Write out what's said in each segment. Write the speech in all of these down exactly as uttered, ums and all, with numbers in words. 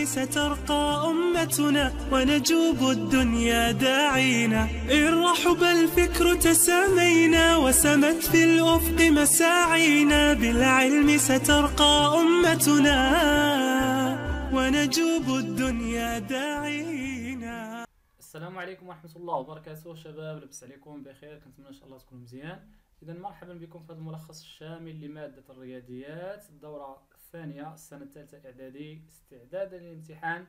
العرب سترقى أمتنا ونجوب الدنيا داعينا. إن رحب الفكر تسامينا وسمت في الأفق مساعينا. بالعلم سترقى أمتنا ونجوب الدنيا داعينا. السلام عليكم ورحمة الله وبركاته شباب، لبس عليكم بخير، كنتمنى إن شاء الله تكونوا مزيان. إذا مرحبا بكم في هذا الملخص الشامل لمادة الرياضيات الدورة الثانية السنة الثالثة الإعدادي استعدادا للامتحان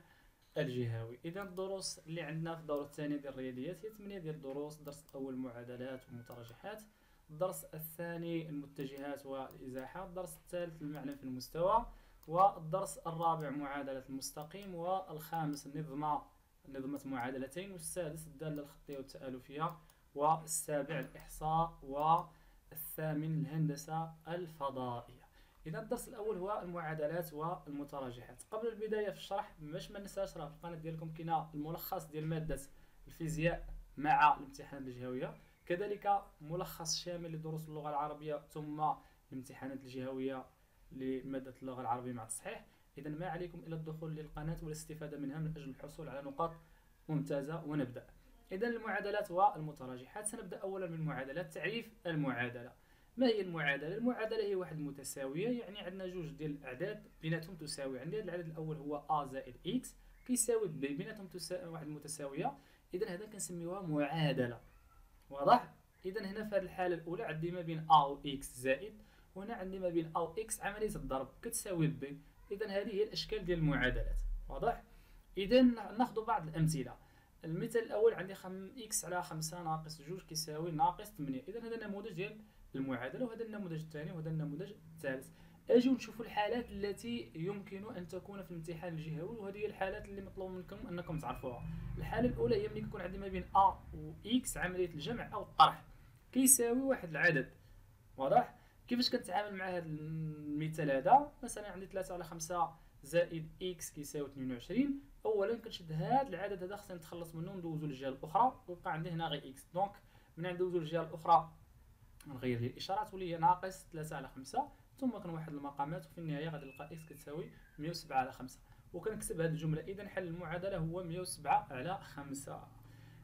الجهوي. إذا الدروس اللي عندنا في الدورة الثانية ديال الرياضيات هي ثمانية ديال الدروس. الدرس الأول معادلات ومترجحات، الدرس الثاني المتجهات والإزاحة، الدرس الثالث المعنى في المستوى، والدرس الرابع معادلة المستقيم، والخامس نظمة نظمة معادلتين، والسادس الدالة الخطية والتآلفية، والسابع الإحصاء، والثامن الهندسة الفضائية. إذا الدرس الأول هو المعادلات والمتراجحات. قبل البداية في الشرح باش ما ننساش راه في القناة ديالكم كاين الملخص ديال مادة الفيزياء مع الامتحانات الجهوية، كذلك ملخص شامل لدروس اللغة العربية ثم الامتحانات الجهوية لمادة اللغة العربية مع التصحيح. إذا ما عليكم إلا الدخول للقناة والاستفادة منها من أجل الحصول على نقاط ممتازة. ونبدأ إذا المعادلات والمتراجحات. سنبدأ أولا من المعادلات. تعريف المعادلة. ما هي المعادلة؟ المعادلة هي واحد متساوية، يعني عندنا جوج ديال الأعداد بيناتهم تساوي. عندي هذا العدد الأول هو a زائد x كيساوي b، بيناتهم تساوي واحد متساوية، إذا هذا كنسميوها معادلة. واضح؟ إذا هنا في هذه الحالة الأولى عندي ما بين a و x زائد، وهنا عندي ما بين a و x عملية الضرب كتساوي b، إذا هذه هي الأشكال ديال المعادلات. واضح؟ إذا ناخذ بعض الأمثلة. المثال الأول عندي x على خمسة ناقص اثنين كيساوي ناقص ثمانية، إذا هذا نموذج ديال المعادله، وهذا النموذج الثاني وهذا النموذج الثالث. اجيو نشوفوا الحالات التي يمكن ان تكون في الامتحان الجهوي، وهذه هي الحالات اللي مطلوب منكم انكم تعرفوها. الحاله الاولى هي ملي كيكون عندي ما بين ا و اكس عمليه الجمع او الطرح كيساوي واحد العدد. واضح؟ كيفاش كنتعامل مع هذا المثال هذا؟ مثلا عندي ثلاثة على خمسة زائد اكس كيساوي اثنين وعشرين. اولا كنشد هذا العدد هذا خصني نتخلص منه وندوزو للجهه الاخرى، ويبقى عندي هنا غير اكس، دونك من ندوزو للجهه الاخرى نغير لي الاشارات تولي هي ناقص ثلاثة على خمسة، ثم كنوحد المقامات، وفي النهايه غادي نلقى اكس كتساوي مئة وسبعة على خمسة، وكنكتب هذه الجمله. اذا حل المعادله هو مئة وسبعة على خمسة.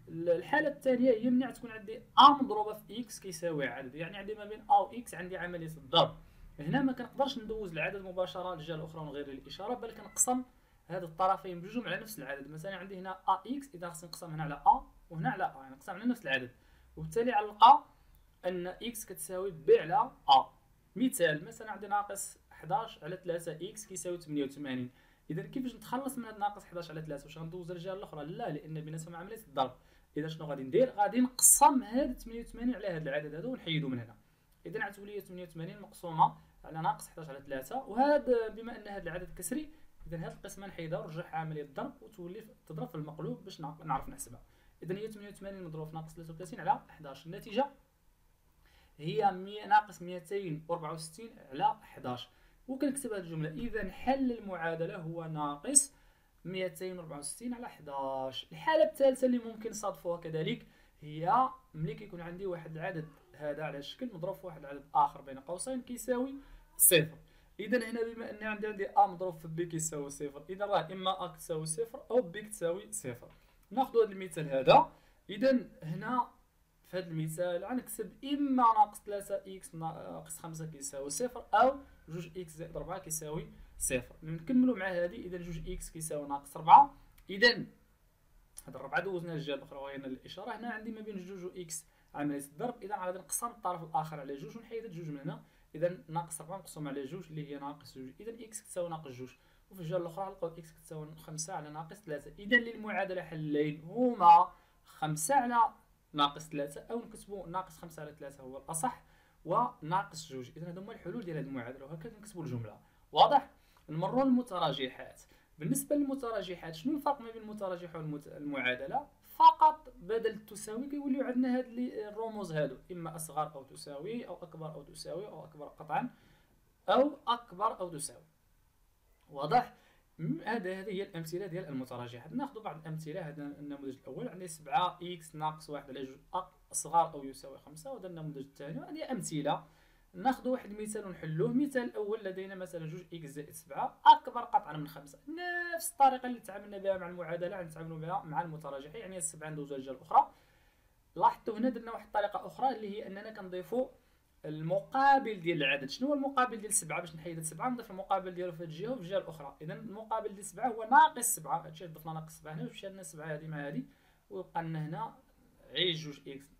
الحاله الثانيه هي ملي تكون عندي ا مضروبه في اكس كيساوي عدد، يعني عندي ما بين ا و اكس عندي عمليه الضرب. هنا ما كنقدرش ندوز العدد مباشره للجهه الاخرى ونغير لي الاشاره، بل كنقسم هاد الطرفين بجوج على نفس العدد. مثلا عندي هنا ا اكس، اذا خصني نقسم هنا على ا وهنا على ا، يعني نقسم على نفس العدد، وبالتالي غنلقى ان اكس كتساوي ب على ا. مثال مثلا عندي ناقص احد عشر على ثلاثة اكس كيساوي ثمانية وثمانين، اذا كيفاش نتخلص من هذا ناقص احد عشر على ثلاثة؟ واش غندوز للجهه الاخرى؟ لا، لان بيناتهم عمليه الضرب. اذا شنو غادي ندير؟ غادي نقسم هذا ثمانية وثمانين على هذا العدد هذا ونحيدو من هنا، اذا غتولي ثمانية وثمانين مقسومه على ناقص احد عشر على ثلاثة، وهذا بما ان هذا العدد كسري اذا هذه القسمه نحيدها ونرجعها عمليه الضرب وتولي تضرب في المقلوب باش نعرف نحسبها. اذا هي ثمانية وثمانين مضروب في ناقص ثلاثة وثلاثين على احد عشر، النتيجه هي مية ناقص مئتين وأربعة وستين على احد عشر، وكنكتب هذه الجمله. اذا حل المعادله هو ناقص مئتين وأربعة وستين على احد عشر. الحاله الثالثه اللي ممكن نصادفوها كذلك هي ملي كيكون عندي واحد العدد هذا على الشكل مضروب في واحد العدد اخر بين قوسين كيساوي صفر، اذا هنا بما ان عندي عندي ا مضروب في ب كيساوي صفر، اذا راه اما ا تساوي صفر او ب تساوي صفر. ناخذ هذا المثال هذا. اذا هنا في هذا المثال غنكتب اما ناقص ثلاثة اكس ناقص خمسة كيساوي صفر او جوج اكس زائد أربعة كيساوي صفر. نكملوا مع هذه. اذا جوج اكس كيساوي ناقص أربعة، اذا هذا أربعة دوزنا للجهه الاخرى وغيرنا الاشاره. هنا عندي ما بين جوج واكس عمليه الضرب، اذا غادي نقسم الطرف الاخر على جوج ونحيد جوج من هنا، اذا ناقص أربعة مقسوم على جوج اللي هي ناقص جوج، اذا اكس كتساوي ناقص جوج، وفي الجهه الاخرى غنلقاو اكس كتساوي خمسة على ناقص ثلاثة. اذا للمعادله حلين هما خمسة على ناقص ثلاثة، او نكتبوا ناقص خمسة على ثلاثة هو الاصح، وناقص جوج. اذا هذو هما الحلول ديال هذه المعادله، وهكذا نكتبوا الجمله. واضح؟ نمروا للمتراجحات. بالنسبه للمتراجحات شنو الفرق ما بين المتراجح والمعادله؟ فقط بدل التساوي كيوليو عندنا هاد الرموز هادو، اما اصغر او تساوي او اكبر او تساوي او اكبر قطعا او اكبر او تساوي. واضح؟ هذا هذه هي الامثله ديال المتراجحات. ناخذ بعض الامثله. هذا النموذج الاول عندي سبعة اكس ناقص واحد على جوج اصغر او يساوي خمسة، وهذا النموذج الثاني. هذه امثله ناخذ واحد المثال ونحلوه. مثال الاول لدينا مثلا جوج اكس زائد سبعة اكبر قطعا من خمسة. نفس الطريقه اللي تعاملنا بها مع المعادله غنتعاملوا بها مع المتراجعه، يعني السبعه ندوزو للجهه الاخرى. لاحظتوا هنا درنا واحد الطريقه اخرى اللي هي اننا كنضيفوا المقابل ديال العدد. شنو هو المقابل ديال سبعة؟ باش نحيد سبعة نضيف المقابل ديالو في الجهه وفي الجهه الاخرى. اذا المقابل ديال سبعة هو ناقص سبعة، هادشي ضفنا ناقص سبعة هنا ومشى لنا سبعة هذه مع هذه وبقى لنا هنا عيش جوج اكس.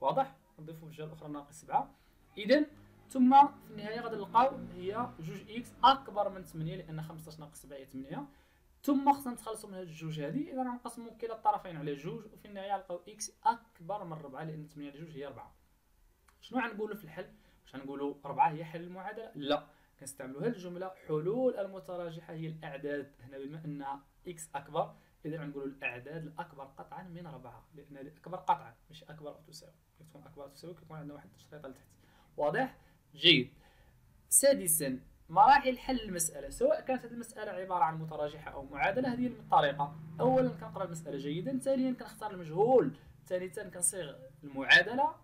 واضح؟ نضيفو في الجهه الاخرى ناقص سبعة. اذا ثم في النهايه غادي نلقاو هي جوج اكس اكبر من ثمانية لان خمسطاش ناقص سبعة هي ثمانية. ثم خصنا نتخلصوا من هاد الجوج هادي، اذا غنقسموا كلا الطرفين على جوج وفي النهايه نلقاو اكس اكبر من أربعة لان ثمانية على جوج هي أربعة. شنو غنقولوا في الحل؟ واش غنقولوا أربعة هي حل المعادله؟ لا، كنستعملوا هاد الجمله حلول المتراجحه هي الاعداد. هنا بما انها اكس اكبر اذا غنقولوا الاعداد الاكبر قطعا من أربعة لان هذه اكبر قطعا ماشي اكبر او تساوي. كتكون اكبر او تساوي كيكون عندنا واحد التشريطه لتحت. واضح؟ جيد. سادسا مراحل حل المساله، سواء كانت هذه المساله عباره عن متراجحه او معادله. هذه الطريقه اولا كنقرا المساله جيدا، ثانيا كنختار المجهول، ثالثا كنصيغ المعادله،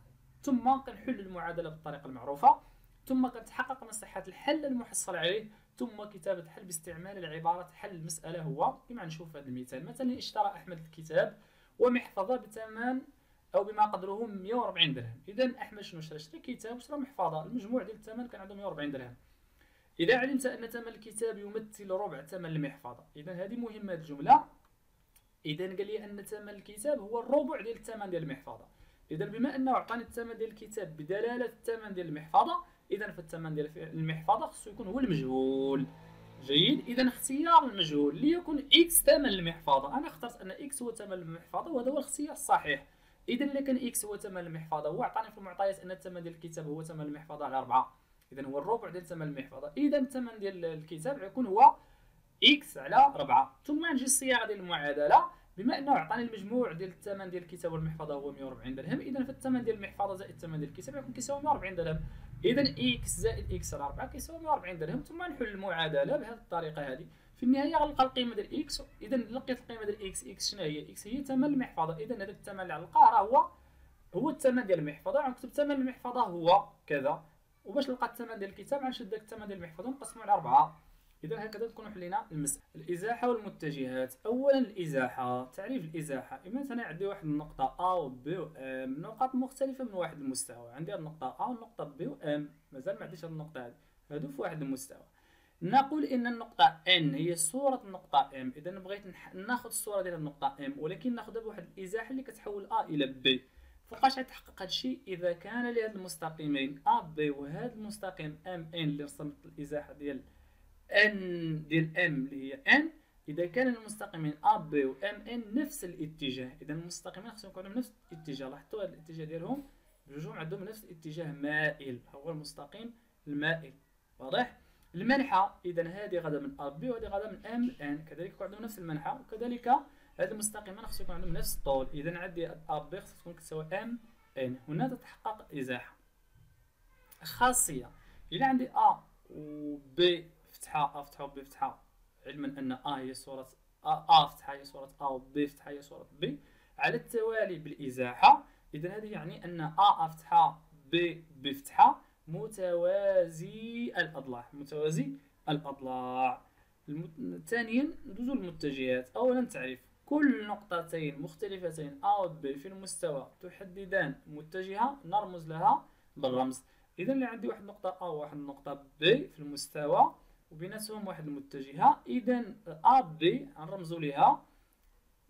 ثم كنحل المعادله بالطريقه المعروفه، ثم كتحقق من صحه الحل المحصل عليه، ثم كتابه حل باستعمال العباره حل المساله. هو كما نشوف هذا المثال، مثلا اشترى احمد الكتاب ومحفظه بثمن او بما قدره مئة وأربعين درهم. اذا احمد شنو شرا؟ شرا كتاب وشرا محفظه، المجموع ديال الثمن كان عنده مئة وأربعين درهم. اذا علمت ان ثمن الكتاب يمثل ربع ثمن المحفظه، اذا هذه مهمه الجمله. اذا قال لي ان ثمن الكتاب هو الربع ديال الثمن ديال المحفظه، اذا بما انه عطاني الثمن ديال الكتاب بدلاله الثمن ديال المحفظه، اذا فالثمن ديال المحفظه خصو يكون هو المجهول. جيد. اذا اختيار المجهول ليكن اكس ثمن المحفظه. انا اخترت ان اكس هو ثمن المحفظه وهذا هو الاختيار الصحيح. اذا الا كان اكس هو ثمن المحفظه وعطاني في المعطيات ان الثمن ديال الكتاب هو ثمن المحفظه على أربعة، اذا هو الربع ديال ثمن المحفظه. اذا الثمن ديال الكتاب يكون هو اكس على أربعة. ثم نجي الصياغه ديال المعادله، بما انه عطاني المجموع ديال الثمن ديال الكتاب والمحفظه هو مئة وأربعين درهم، اذا فالثمن ديال المحفظه زائد الثمن ديال الكتاب يكون كيساوي مئة وأربعين درهم. اذا اكس زائد اكس على أربعة كيساوي مئة وأربعين درهم. ثم نحل المعادله بهذه الطريقه هذه، في النهايه غنلقى القيمه ديال اكس. اذا لقيت القيمه ديال اكس، اكس شنو هي؟ اكس هي ثمن المحفظه. اذا هذا الثمن اللي على القاره هو هو الثمن ديال المحفظه، غنكتب ثمن المحفظه هو كذا، وباش نلقى الثمن ديال الكتاب غنشد داك الثمن ديال المحفظه ونقسمو على أربعة. اذا هكذا تكون حلينا المساله. الازاحه والمتجهات. اولا الازاحه، تعريف الازاحه مثلا عندي واحد النقطه ا و ب و ام، نقاط مختلفه من واحد المستوى. عندي النقطه ا والنقطه ب و ام، مازال ما عنديش هاد النقطه هادي، هادو في واحد المستوى. نقول ان النقطه ان هي صوره النقطه ام. اذا بغيت ناخذ الصوره ديال النقطه ام ولكن ناخذها بواحد الازاحه اللي كتحول ا الى ب. فوقاش غيتحقق هادشي؟ اذا كان لهاد المستقيمين ا ب وهاد المستقيم ام ان اللي رسمت الازاحه ديال ان ديال ام اللي هي ان، اذا كان المستقيمين ا بي و ام ان نفس الاتجاه، اذا المستقيمين خصهم يكونوا نفس الاتجاه. لاحظتوا هذا الاتجاه ديالهم بجوجهم عندهم نفس الاتجاه مائل، هو المستقيم المائل. واضح؟ المنحة، اذا هذه غدا من ا بي وهذه غدا من ام ان، كذلك يكون عندهم نفس المنحة، وكذلك هاد المستقيمين خصهم يكون عندهم نفس الطول. اذا عندي ا بي خصها تكون كتساوي ام ان، هنا تتحقق الازاحة. خاصية، اذا عندي ا و بي فتحة ا فتحة و بي فتحة، علما ان ا هي صورة ا فتحة هي صورة ا و بي فتحة هي صورة بي على التوالي بالازاحة، اذا هذا يعني ان ا فتحة بي بي فتحة متوازي الاضلاع، متوازي الاضلاع. ثانيا ندوزو للمتجهات. اولا تعريف، كل نقطتين مختلفتين ا و بي في المستوى تحددان متجهة نرمز لها بالرمز. اذا اللي عندي واحد نقطة ا وواحد نقطة بي في المستوى وبيناتهم واحد المتجهه، اذا ا بي غنرمزوا ليها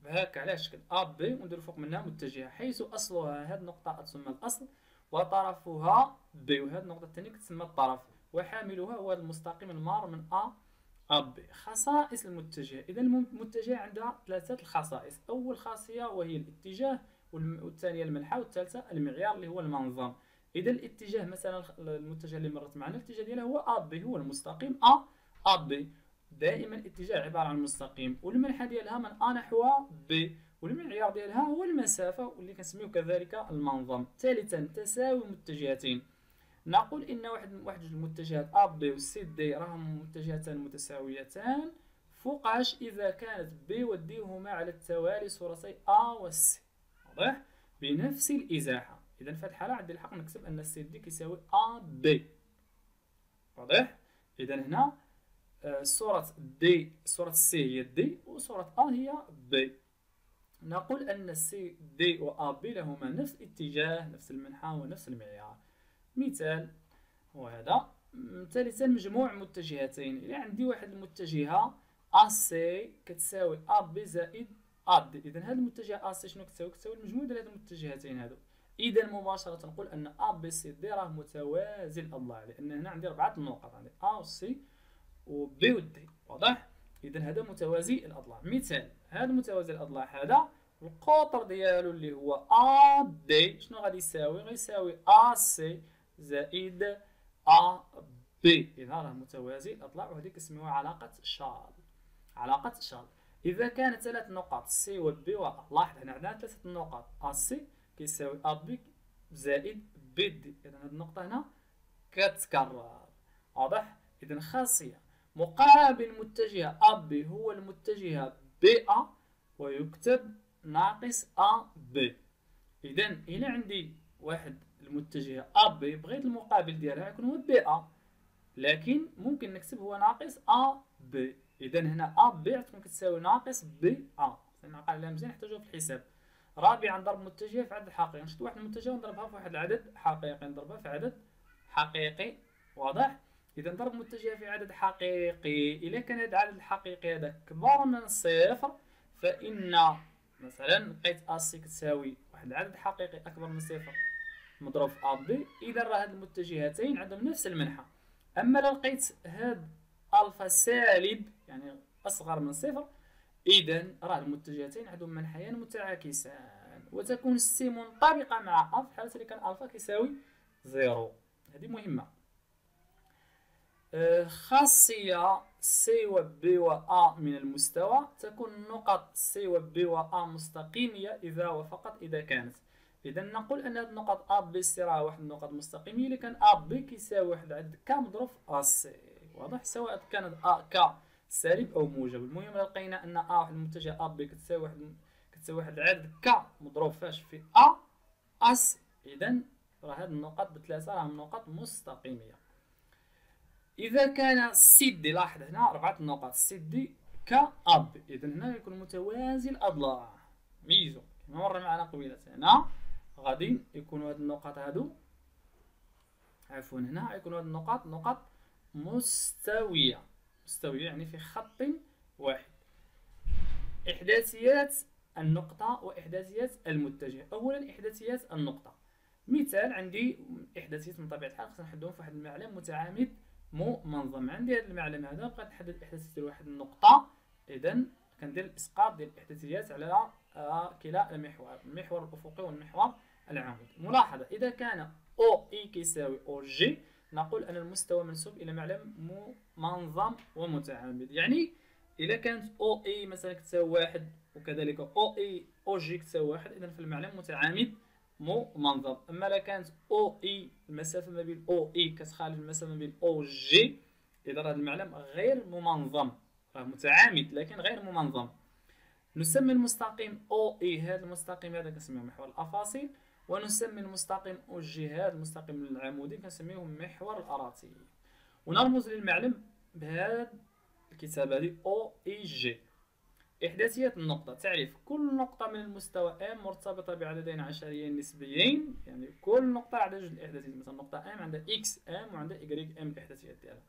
بهاك على شكل ا بي وندير فوق منها متجهه، حيث اصلها هاد النقطه تسمى الاصل وطرفها بي، وهاد النقطه الثانيه كتسمى الطرف وحاملها هو المستقيم المار من ا ا بي. خصائص المتجهه، اذا المتجهه عندها ثلاثه الخصائص. اول خاصيه وهي الاتجاه، والثانيه المنحى، والثالثه المعيار اللي هو المنظم. اذا الاتجاه مثلا المتجه اللي مرت معنا الاتجاه ديالها هو ا بي، هو المستقيم ا ا بي، دائما الاتجاه عباره عن مستقيم، والمنحى ديالها من ا نحو بي، والمعيار ديالها هو المسافه واللي كنسميو كذلك المنظم. ثالثا تساوي متجهتين، نقول ان واحد واحد المتجهات ا بي والسي دي راهم متجهتان متساويتان فوقاش اذا كانت بي ودي هما على التوالي صورتي ا والسي، واضح؟ بنفس الازاحه. اذا في هذه الحاله عندي الحق نكتب ان السي دي كيساوي ا بي، واضح؟ إذا هنا صورة دي صورة سي هي دي وصورة أ هي بي. نقول أن سي دي وأ بي لهما نفس الاتجاه نفس المنحى ونفس المعيار. مثال وهذا ثالثا مجموع متجهتين. إذا عندي واحد المتجهة أ سي كتساوي أ بي زائد أ دي، إذا هذه المتجهة أ سي شنو كتساوي؟ كتساوي المجموع ديال هاد المتجهتين هادو. إذا مباشرة نقول أن أ بي سي دي راه متوازن الله عليه، لأن هنا عندي أربعة النقط، عندي أ وسي وبي ودي، واضح؟ إذا هذا متوازي الأضلاع. مثال هذا متوازي الأضلاع هذا القطر ديالو اللي هو أ دي شنو غادي يساوي؟ غيساوي أ سي زائد أ بي، إذا راه متوازي الأضلاع، وهذه كنسميوها علاقة شال، علاقة شال. إذا كان ثلاث نقط سي وبي و أ، لاحظ هنا عندنا ثلاثة نقط أ سي كيساوي أ بي زائد بي دي، إذا هذه النقطة هنا كتكرر، واضح؟ إذا خاصية مقابل متجهة أ بي هو المتجهة بي أ ويكتب ناقص أ بي. إذا إلا عندي واحد المتجهة أ بي بغيت المقابل ديالها يكون هو بي أ، لكن ممكن نكتب هو ناقص أ بي. إذا هنا أ بي غتكون كتساوي ناقص بي أ، نعقل عليها مزيان نحتاجوها في الحساب. رابعا نضرب متجهة في عدد حقيقي، نشد واحد المتجهة ونضربها في واحد العدد حقيقي، نضربها في عدد حقيقي، واضح؟ إذا ضرب متجهة في عدد حقيقي، إذا كان هذا العدد الحقيقي هذا كبر من صفر فإن مثلا لقيت أ سي كتساوي واحد العدد حقيقي أكبر من صفر مضروب في أ بي، إذا راه هاد المتجهتين عندهم نفس المنحى. أما لقيت هاد ألفا سالب يعني أصغر من صفر، إذا راه المتجهتين عندهم منحيان متعاكسان، وتكون سي منطبقة مع أ في حالة اللي كان ألفا كيساوي زيرو. هذه مهمة. خاصية سي و بي و أ من المستوى، تكون نقط سي و بي و أ مستقيمية إذا وفقط إذا كانت. إذا نقول أن هذه النقط أ بي سي راه واحد النقط مستقيمية اللي كان أ بي كيساوي واحد العدد ك مضروب في أ سي، واضح؟ سواء كانت أ ك سالب أو موجب، المهم لقينا أن أ واحد المتجه أ بي كتساوي واحد كتساوي واحد العدد ك مضروب فاش في أ أ سي، إذا راه هذه النقط بثلاثة راهم نقط مستقيمية. إذا كان سي دي، لاحظ هنا أربعة نقط سي دي كأب، إذا هنا يكون متوازي الأضلاع. ميزو كما مر معنا قبيلة، هنا غادي يكونوا هاد النقط هادو عفوا هنا يكونوا هاد النقط نقط مستوية، مستوية يعني في خط واحد. إحداثيات النقطة وإحداثيات المتجه. أولا إحداثيات النقطة، مثال عندي إحداثيات من طبيعة الحال خصنا نحدوهم في واحد المعلم متعامد مو منظم. عندي هذا المعلم هذا بغيت نحدد احداثية لواحد النقطة، إذا كندير الإسقاط ديال الإحداثيات على كلا المحور، المحور الأفقي والمحور العمودي. ملاحظة إذا كان أو إي كيساوي أو جي، نقول أن المستوى منسوب إلى معلم مو منظم ومتعامد، يعني إذا كانت أو إي مثلا كتساوي واحد وكذلك أو إي أو جي كتساوي واحد، إذا في المعلم متعامد مو منظم. اما الا كانت او اي المسافه ما بين او اي كتخالف المسافه ما بين او جي، اذا هذا المعلم غير ممنظم، راه متعامد لكن غير ممنظم. نسمي المستقيم او اي هذا المستقيم هذا كنسميه محور الافاصيل، ونسمي المستقيم او جي هذا المستقيم العمودي كنسميه محور الاراضي، ونرمز للمعلم بهذا الكتابه هذه او اي جي. إحداثيات النقطة، تعريف كل نقطة من المستوى M مرتبطة بعددين عشريين نسبيين، يعني كل نقطة عندها جوج الإحداثيات، مثلا نقطة M عندها إكس إم وعندها Y M الإحداثيات ديالها،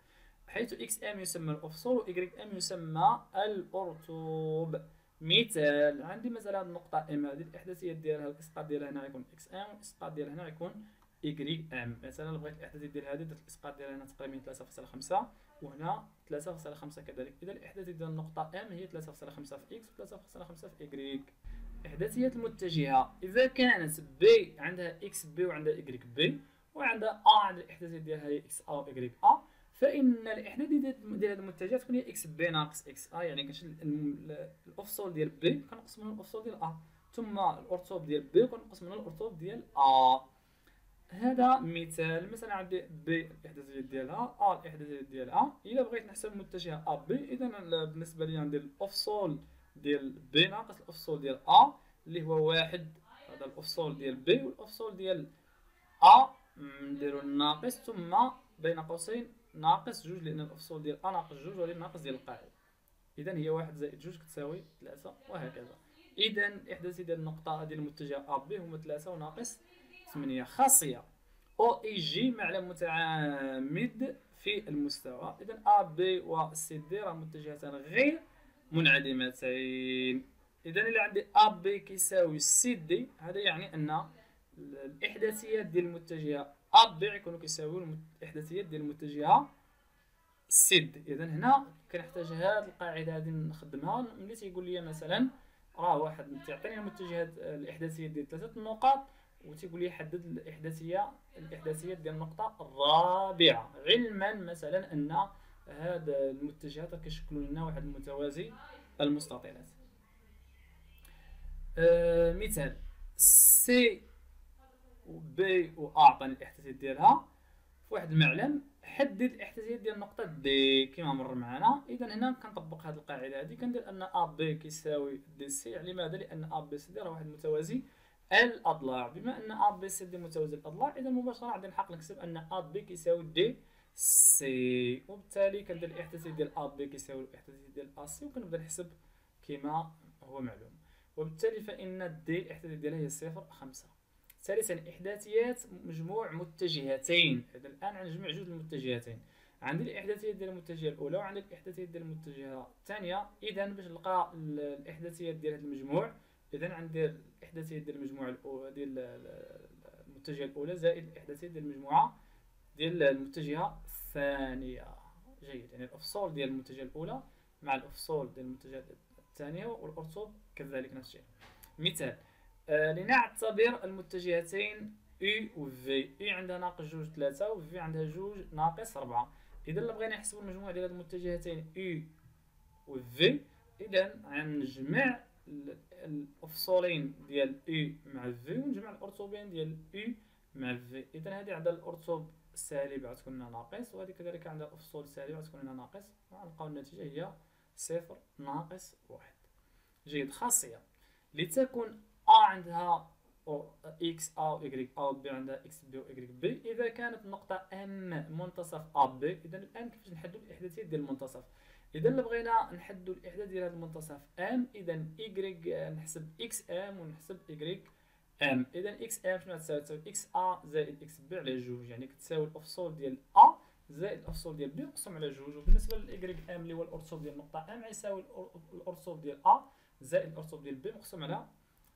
حيث إكس إم يسمى الأفصول و Y M يسمى الأرتوب. مثال عندي مثلا النقطة M هذه الإحداثيات ديالها الإسقاط ديالها هنا يكون إكس إم والإسقاط ديالها هنا يكون Y M. مثلا بغيت الإحداثية ديال هذه درت الإسقاط ديالها هنا تقريبا ثلاثة فاصلة خمسة وهنا ثلاثة فاصلة خمسة كذلك، إذا الإحداثية ديال النقطة M هي ثلاثة فاصلة خمسة في X و ثلاثة فاصلة خمسة في Y. إحداثيات المتجهة، إذا كانت B عندها إكس بي وعندها Y B وعندها A عند الإحداثية ديالها هي إكس إيه و Y A، فإن الإحداثية ديال هذه المتجهة تكون هي إكس بي ناقص إكس إيه، يعني كنشد الأفصول ديال B كنقص منه الأفصول ديال A، ثم الأرتوب ديال B كنقص منه الأرتوب ديال A. هذا مثال. مثلا عندي بي الإحداثية ديالها أ الإحداثية ديالها، إلا بغيت نحسب متجهة أ بي، إذا بالنسبة لي عندي الأفصول ديال بي ناقص الأفصول ديال أ اللي هو واحد، هذا الأفصول ديال بي والأفصول ديال أ نديرو الناقص ثم بين قوسين ناقص جوج لان المفصول ديال ا ناقص جوج هو الناقص ديال القاعده. اذا هي واحد زائد جوج كتساوي ثلاثة وهكذا. اذا احداثي ديال النقطه ديال المتجه ا بي هما ثلاثة وناقص ثمانية. خاصيه او اي جي معلم متعامد في المستوى. اذا ا بي و سي دي راه متجهتان غير منعدمتين. اذا الا عندي ا بي كيساوي سي دي هذا يعني ان الاحداثيات ديال المتجهه ا بي يكونوا كيساويو الاحداثيات ديال المتجهه سي دي. اذا هنا كنحتاج هذه القاعده هذه نخدمها ملي تيقول لي مثلا راه واحد تعطيني المتجهات الاحداثيات ديال ثلاثه النقاط وتيقول لي حدد الاحداثيه الاحداثيات ديال النقطه الرابعه، علما مثلا ان هاد المتجهات كيشكلوا لنا واحد المتوازي المستطيلات. أه مثال سي و بي و اعطاني الاحداثيات ديالها في واحد المعلم، حدد الاحداثيات ديال النقطه دي كما مر معنا. اذا هنا كنطبق هاد القاعده هادي كندير ان ا بي كيساوي دي سي. لماذا؟ لان ا بي سي دي راه واحد المتوازي الاضلاع، بما ان ا بي سي دي متوازي الاضلاع اذا مباشره عندي الحق نكتب ان ا بي كيساوي دي سي، وبالتالي كندير الاحداثيات ديال ا بي كيساوي الاحداثيات ديال ا سي وكنبدا نحسب كما هو معلوم، وبالتالي فان دي الاحداثيات ديالها هي صفر خمسة. ثالثا احداثيات مجموع متجهتين. اذا الان غنجمع جوج المتجهتين، عندي الاحداثيات ديال المتجهه الاولى وعندي الاحداثيات ديال المتجهه الثانيه. اذا باش نلقى الاحداثيات ديال هذا المجموع اذا غندير الاحداثيات ديال المجموعه ديال المتجهه الاولى زائد الاحداثيات ديال المجموعه ديال المتجهه الثانيه. جيد، يعني الافصول ديال المتجهه الاولى مع الافصول ديال المتجهه الثانيه والارتب كذلك نفس الشيء. مثال آه لنعتبر المتجهتين اي و في، اي عندها ناقص جوج ثلاثة و في عندها جوج ناقص أربعة. اذا الا بغينا نحسبوا المجموع ديال المتجهتين اي و في اذا غنجمع الافصولين ديال اي مع في ونجمع الارتبين ديال اي مع في. اذا هذه عندها الارتب سالب غتكون لنا ناقص، وهذه كذلك عندها الافصول سالب غتكون لنا ناقص، وغنلقاو النتيجه هي صفر ناقص واحد. جيد، خاصيه لتكون ا عندها اكس او واي او بي عندها اكس بي واي بي، اذا كانت النقطه ام منتصف ا بي. اذا الان كيفاش نحدوا الاحداثيات ديال المنتصف؟ اذا الا بغينا نحدوا الاحداث ديال هذا المنتصف ام، اذا اي نحسب اكس ام ونحسب اي ام. اذا اكس ام شنو غتساوي؟ تساوي اكس ا زائد اكس بي على جوج، يعني كتساوي الافصول ديال ا زائد الافصول ديال بي مقسوم على جوج. وبالنسبه للاي ام اللي هو الارتب ديال النقطه ام غيساوي الارتب ديال ا زائد الارتب ديال بي مقسوم على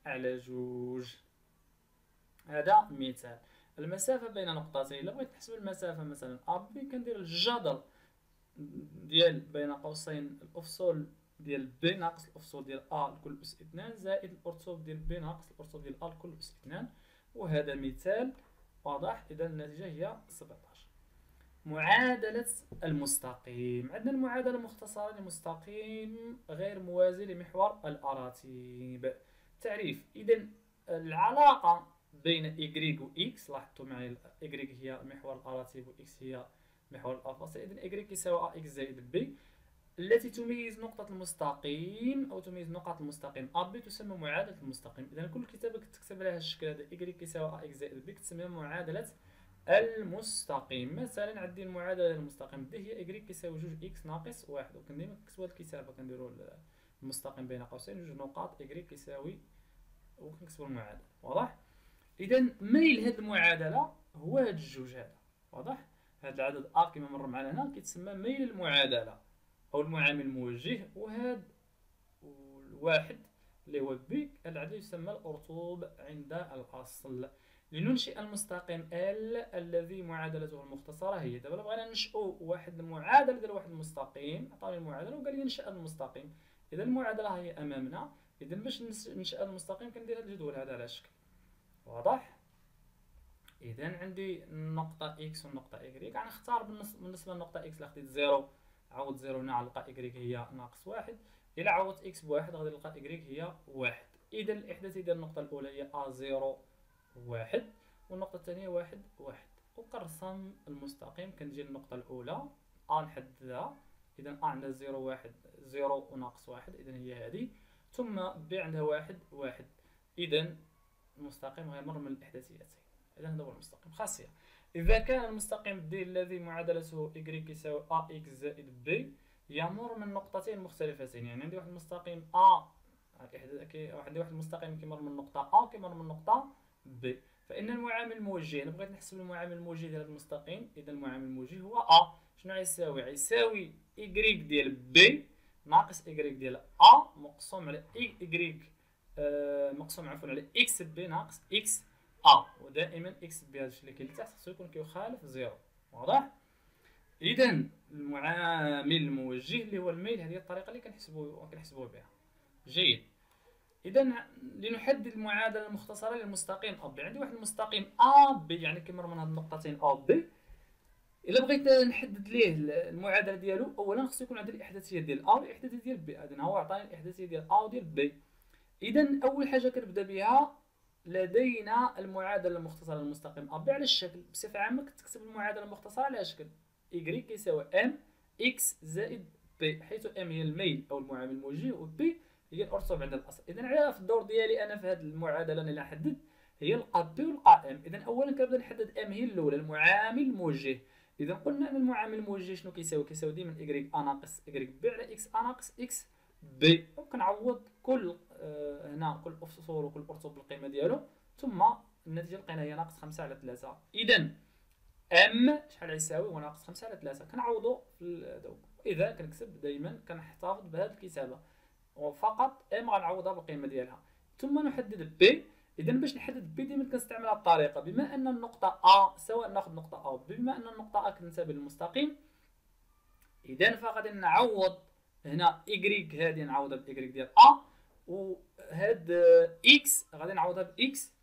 على جوج. هذا مثال. المسافه بين نقطتين، الا بغيت نحسب المسافه مثلا ا بي كندير الجذر ديال بين قوسين الافصول ديال بي ناقص الافصول ديال ا لكل اس اثنان زائد الارتب ديال بي ناقص الارتب ديال ا لكل اس اثنان. وهذا مثال واضح. اذا النتيجه هي سبعطاش. معادله المستقيم. عندنا المعادله المختصره لمستقيم غير موازي لمحور الاراتب. تعريف. اذا العلاقه بين ايغريك و اكس، لاحظتوا معايا ايغريك هي محور الاراتب و اكس هي محور الافاصي. اذا ايغريك يساوي اكس زائد بي، التي تميز نقطه المستقيم او تميز نقاط المستقيم ا بي تسمى معادله المستقيم. اذا كل كتابه كتكتب على هذا الشكل هذا ايغريك يساوي اكس زائد بي كتسمى معادله المستقيم. مثلا عندي المعادله المستقيم دي هي ايغريك يساوي جوج اكس ناقص واحد، وكن ديما كنكتبوا هاد الكتابه كنديروا المستقيم بين قوسين جوج نقاط ايغريك يساوي وكنكتبوا المعادله. واضح؟ اذا ميل هاد المعادله هو هاد الجوج هذا. واضح؟ هاد العدد ا كما مر معنا هنا كيتسمى ميل المعادله او المعامل الموجه، وهاد الواحد اللي هو بي العدد يسمى الارتوب عند الاصل. لننشئ المستقيم ال الذي معادلته المختصره هي. دابا بغينا ننشئو واحد المعادله ديال واحد المستقيم، عطاني المعادله وقال لي انشئ المستقيم. اذا المعادله هي امامنا. اذا باش ننشئ المستقيم كندير هاد الجدول هذا على شكل. واضح؟ اذا عندي النقطه اكس والنقطه ايغريك، غنختار بالنسبه للنقطه اكس اللي خديت زيرو عوض زيرو هنا غنلقى ايغريك هي ناقص واحد، الا عوضت اكس بواحد غادي نلقى ايغريك هي واحد. اذا الاحداثيه ديال النقطه الاولى هي ا زيرو واحد والنقطه الثانيه واحد واحد. وكنرسم المستقيم، كنجي للنقطه الاولى ا نحددها، اذا ا عندها زيرو واحد زيرو وناقص واحد، اذا هي هذه. ثم بي عندها واحد واحد، اذا المستقيم غيمر من الاحداثيتين. اذا هذا هو المستقيم. خاصيه إذا كان المستقيم D الذي معادلته Y يساوي A X زائد B يمر من نقطتين مختلفتين. يعني عندي واحد المستقيم A، عندي واحد المستقيم كيمر من نقطة A كيمر من نقطة B، فإن المعامل الموجه، أنا بغيت نحسب المعامل الموجه ديال هذا المستقيم، إذا المعامل الموجه هو A. شنو غيساوي؟ غيساوي Y ديال B ناقص Y ديال A مقسوم على Y آه مقسوم عفوا على X B ناقص X A، ودائما X B هذا الشيء اللي كاين لتحت خصو يكون كيخالف زيرو. واضح؟ إذا المعامل الموجه اللي هو الميل، هذه الطريقة اللي كنحسبوه كنحسبوه بها. جيد. إذا لنحدد المعادلة المختصرة للمستقيم A B، عندي واحد المستقيم A B يعني كيمر من هاد النقطتين A B. إلا بغيت نحدد ليه المعادلة ديالو، أولا خصو يكون عندي الإحداثية ديال A والإحداثية ديال B، إذا هو عطاني الإحداثية ديال A وديال B. إذا أول حاجة كنبدا بها، لدينا المعادلة المختصرة للمستقيم A B على الشكل، بصفة عامة كتكتب المعادلة المختصرة على شكل Y كيساوي M X زائد B، حيث M هي الميل أو المعامل الموجه و B هي الأرسوب عند الأصل. إذا على في الدور ديالي أنا في هذه المعادلة اللي نحدد هي القا B والقا M. إذا أولا كنبدا نحدد M هي الأولى المعامل الموجه. إذا قلنا أن المعامل الموجه شنو كيساوي؟ كيساوي ديما Y A ناقص Y B على X A ناقص X B، وكنعوض كل آه هنا كل أفصول وكل أرسوب بالقيمة ديالو، ثم النتيجة لقينا هي ناقص خمسة على ثلاثة. إذا ام شحال غيساوي؟ هو ناقص خمسة على ثلاثة، كنعوضو في دوك. اذا كنكتب دائما كنحتفظ بهذه الكتابه، وفقط ام غنعوضها بالقيمه ديالها، ثم نحدد بي. اذا باش نحدد بي دائما كنستعمل هذه الطريقه، بما ان النقطه ا، سواء ناخذ نقطه ا بما ان النقطه ا كتنتمي للمستقيم، اذا فغادي نعوض هنا ايغريك، هذه نعوضها بايغريك ديال ا، وهاد اكس غادي نعوضها باكس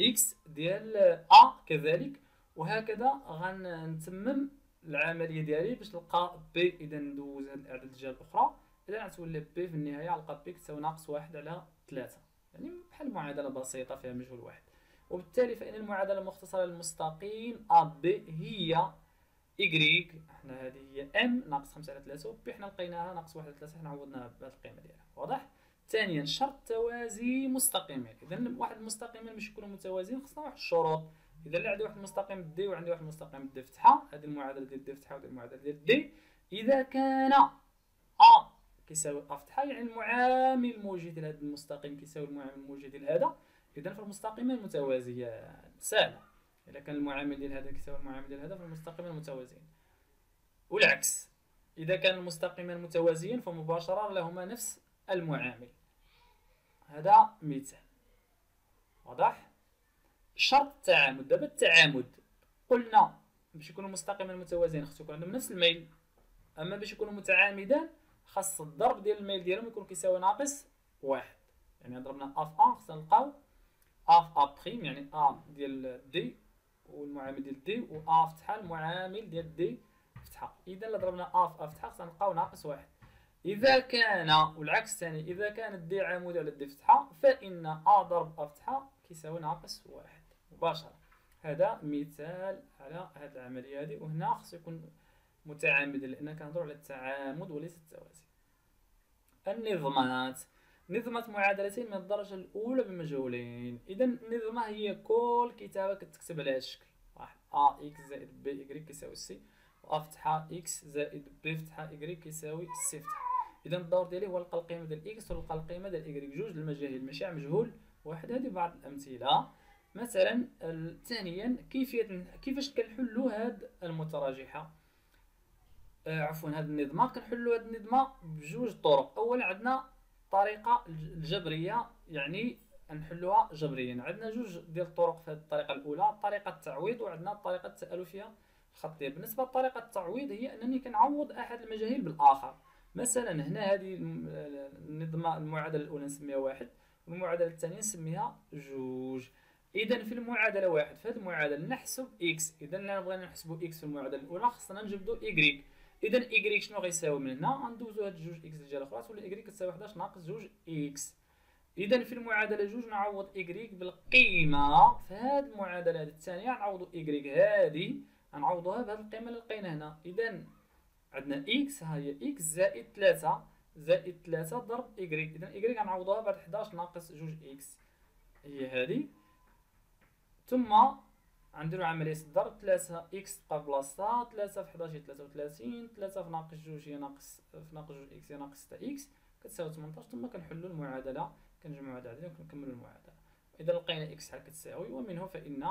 اكس ديال ا كذلك، وهكذا غنتمم العمليه ديالي باش نلقى بي. اذا ندوز هاد الاعداد الجهه الاخرى، اذا غتولي بي في النهايه غنلقى بي كتساوي ناقص واحد على ثلاثة، يعني بحال معادله بسيطه فيها مجهول واحد. وبالتالي فان المعادله المختصره للمستقيم A B هي Y، حنا هذه هي M ناقص خمسة على ثلاثة، و B حنا لقيناها ناقص واحد على ثلاثة، حنا عوضناها بهاد القيمه ديالها. واضح؟ ثانيا شرط توازي مستقيمين. اذا واحد المستقيمين باش يكونوا متوازيين خصنا واحد الشروط. إذا اللي عندي واحد المستقيم D وعندي واحد المستقيم D فتحة، هذه المعادلة ديال D فتحة وهذه المعادلة ديال D، إذا كان A كيساوي A فتحة يعني المعامل الموجه ديال هذا المستقيم كيساوي المعامل الموجه ديال هذا، إذا فالمستقيمين متوازيان. سهلة، إذا كان المعامل ديال هذا كيساوي المعامل ديال هذا فالمستقيمين متوازيين، والعكس إذا كان المستقيمين متوازيين فمباشرة لهما نفس المعامل. هذا مثال. واضح؟ شرط التعامد. دابا التعامد قلنا باش يكونوا مستقيمين متوازيين خصو يكون عندهم نفس الميل، اما باش يكونوا متعامدان خاص الضرب ديال الميل ديالهم يكون كيساوي ناقص واحد. يعني ضربنا اف ا خصنا نلقاو اف ا بريم يعني ا ديال دي والمعامل ديال دي، و ا فتحه المعامل ديال دي فتحه، اذا الا ضربنا اف ا فتحه خصنا نلقاو ناقص واحد. اذا كان والعكس ثاني، اذا كانت دي عمودة على دي فتحه فان ا ضرب ا فتحه كيساوي ناقص واحد مباشرة. هذا مثال على هذه العملية هذه، وهنا خصو يكون متعامد لأن كنهضروا على التعامد وليس التوازي. النظمات، نظمة معادلتين من الدرجة الأولى بمجهولين. إذا النظمة هي كل كتابة كتكتب على هذا الشكل، واحد أ إكس زائد بي إكغيك كيساوي سي، و أ فتحة إكس زائد بي فتحة إكغيك كيساوي سي فتحة. إذا الدور ديالي هو نلقى القيمة ديال إكس ونلقى القيمة ديال إكغيك، جوج المجاهيل ماشي مجهول واحد. هذه بعض الأمثلة. مثلا ثانيا كيفيه كيفاش كنحلوا هاد المتراجحه آه عفوا هاد النظمه. كنحلوا هاد النظمه بجوج طرق. اولا عندنا الطريقه الجبريه، يعني نحلوها جبريا. عندنا جوج ديال الطرق في هاد الطريقه الاولى، طريقه التعويض وعندنا الطريقه التالفيه الخطيه. بالنسبه لطريقه التعويض هي انني كنعوض احد المجاهيل بالاخر. مثلا هنا هذه النظمه المعادله الاولى نسميها واحد، والمعادله الثانيه نسميها جوج. إذا في المعادلة واحد، في هذه المعادلة نحسب إكس، إذا إلا بغينا نحسبو إكس في المعادلة الأولى خصنا نجبدو إكغيك، إذا إكغيك شنو غيساوي من هنا؟ غندوزو هاد جوج إكس الجهة الأخرى تولي إكغيك كتساوي واحد واحد ناقص جوج إكس، إذا في المعادلة جوج نعوض إكغيك بالقيمة في هاد المعادلة هاد الثانية، نعوضو إكغيك هادي غنعوضوها بهاد القيمة اللي لقينا هنا، إذا عندنا إكس ها هي إكس زائد ثلاثة زائد ثلاثة ضرب إكغيك، إذا إكغيك غنعوضوها بهاد واحد واحد ناقص جوج إكس هي هادي، ثم غنديرو عملية الضرب ثلاثة إكس تبقى في بلاصتها، ثلاثة في حداش هي ثلاثة وثلاثين، ثلاثة في ناقص جوج هي ناقص في ناقص جوج إكس هي ناقص ستة إكس كتساوي ثمنطاش. ثم كنحلو المعادلة، كنجمعو هاد العددين وكنكملو المعادلة. إذا لقينا إكس شحال كتساوي ومنه فإن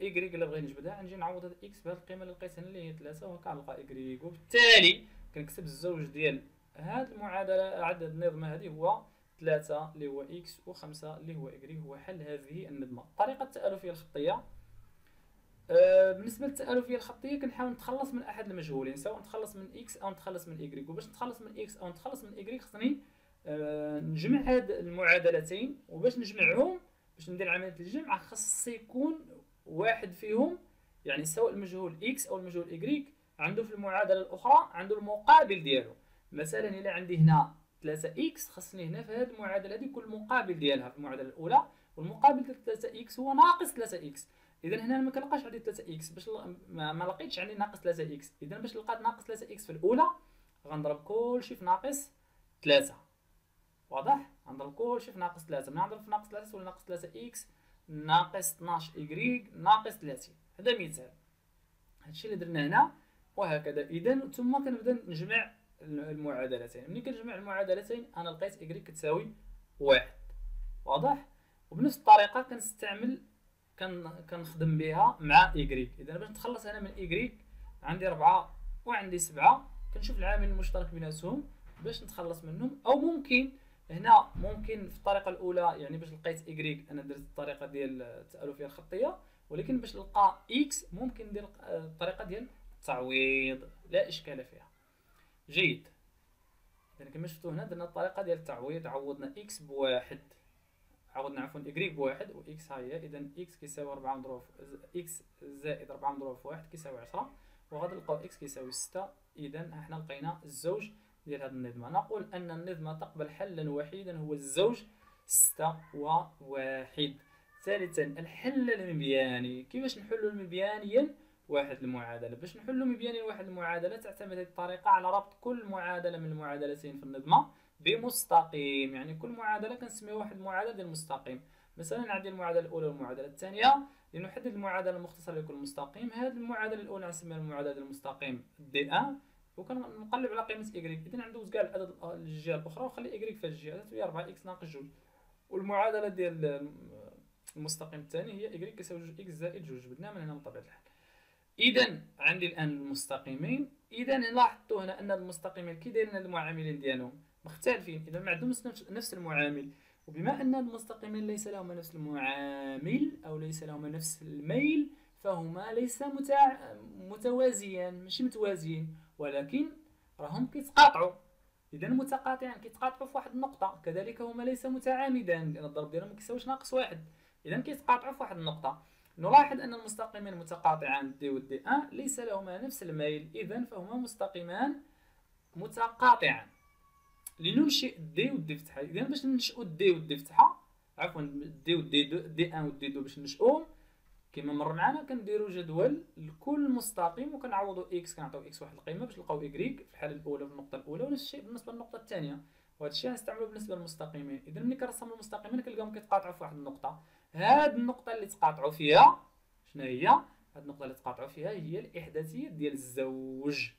إكريك إلا بغيت نجبدها غنجي نعوض هاد إكس بهاد القيمة اللي لقيت هنا اللي هي ثلاثة، وهاكا غنلقى إكريك، وبالتالي كنكتب الزوج ديال هاد المعادلة عدد النظمة هادي هو ثلاثة اللي هو إكس وخمسة اللي هو إكريك، هو حل هذه النظمة. الطريقة التآلفية الخطية، بالنسبه للتآلفيه الخطيه كنحاول نتخلص من احد المجهولين، سواء نتخلص من اكس او نتخلص من ايغريك. وباش نتخلص من اكس او نتخلص من ايغريك خصني أه نجمع هاد المعادلتين، وباش نجمعهم باش ندير عمليه الجمع خص يكون واحد فيهم، يعني سواء المجهول اكس او المجهول ايغريك عنده في المعادله الاخرى عنده المقابل ديالو. مثلا الا عندي هنا ثلاثة اكس خصني هنا في هاد المعادله هادي يكون المقابل ديالها في المعادله الاولى، والمقابل ديال ثلاثة اكس هو ناقص ثلاثة اكس. اذا هنا ما كنلقاش عندي ثلاثة اكس، باش ما لقيتش عندي ناقص ثلاثة اكس، اذا باش لقيت ناقص ثلاثة اكس في الاولى غنضرب كلشي في ناقص ثلاثة. واضح؟ غنضرب كلشي في ناقص ثلاثة، ملي غنضرب في ناقص ثلاثة ولا ناقص ثلاثة اكس ناقص اثنا عشر ايغريك ناقص ثلاثين. هذا مثال، هادشي اللي درنا هنا وهكذا. اذا ثم كنبدا نجمع المعادلتين، ملي كنجمع المعادلتين انا لقيت ايغريك كتساوي واحد. واضح؟ وبنفس الطريقه كنستعمل كن كنخدم بها مع ايغريك. اذا باش نتخلص انا من ايغريك عندي أربعة وعندي سبعة، كنشوف العامل المشترك بيناتهم باش نتخلص منهم. او ممكن هنا ممكن في الطريقه الاولى، يعني باش لقيت ايغريك انا درت الطريقه ديال التالفيه الخطيه، ولكن باش نلقى اكس ممكن ندير الطريقه ديال التعويض، لا اشكال فيها. جيد، اذا كما شفتوا هنا درنا الطريقه ديال التعويض، عوضنا اكس بواحد، عوضنا عفوا ايغريك بواحد واكس ها هي. اذا اكس كيساوي أربعة مضروب اكس زائد أربعة مضروب في واحد كيساوي عشرة، وغادي نلقاو اكس كيساوي ستة. اذا حنا لقينا الزوج ديال هذه النظمه. نقول ان النظمه تقبل حلا وحيدا هو الزوج ستة وواحد. ثالثا الحل المبياني، كيفاش نحلوا مبيانيا واحد المعادله؟ باش نحلوا مبيانيا واحد المعادله تعتمد هذه الطريقه على ربط كل معادله من المعادلتين في النظمه بمستقيم، يعني كل معادله كنسميها واحد المعادله ديال المستقيم. مثلا عندي المعادله الاولى والمعادله الثانيه، لنحدد المعادله المختصره لكل مستقيم. هذه المعادله الاولى غنسميها المعادله ديال المستقيم دي ان، وكنقلب على قيمه ايغريك. اذا ندوز كاع العدد الجهه الاخرى وخلي ايغريك في الجهه، تولي أربعة اكس ناقص جوج. والمعادله ديال المستقيم الثاني هي ايغريك كيساوي جوج اكس زائد جوج، بدنا من هنا بطبيعه الحال. اذا عندي الان المستقيمين. اذا لاحظتوا هنا ان المستقيمين كي دايرين المعاملين ديالهم مختلفين، اذا ما عندهمش نفس المعامل، وبما ان المستقيمين ليس لهما نفس المعامل او ليس لهما نفس الميل فهما ليس متع... متوازيان، ماشي متوازيين ولكن راهم كيتقاطعوا. اذا متقاطعين كيتقاطعوا في واحد النقطه، كذلك هما ليس متعامدان لان الضرب ديالهم ما كيساويش ناقص واحد، اذا كيتقاطعوا في واحد النقطه. نلاحظ ان المستقيمين المتقاطعان دي ودي ان ليس لهما نفس الميل، اذا فهما مستقيمان متقاطعان. لننشئ دي ودي فتحه، اذا باش ننشئوا دي ودي فتحه عفوا دي ودي دي ان ودي دو، باش ننشئوهم كما مر معنا كنديروا جدول لكل مستقيم وكنعوضوا اكس، كنعطيو اكس واحد القيمه باش نلقاو ايغريك في الحاله الاولى في النقطه الاولى، ونفس الشيء بالنسبه للنقطه الثانيه. وهذا الشيء غنستعملوه بالنسبه للمستقيمين. اذا ملي كنرسم المستقيمين كنلقاهم كيتقاطعوا في واحد النقطه، هاد النقطه اللي تقاطعوا فيها شنو هي؟ هاد النقطه اللي تقاطعوا فيها هي الاحداثيه ديال الزوج.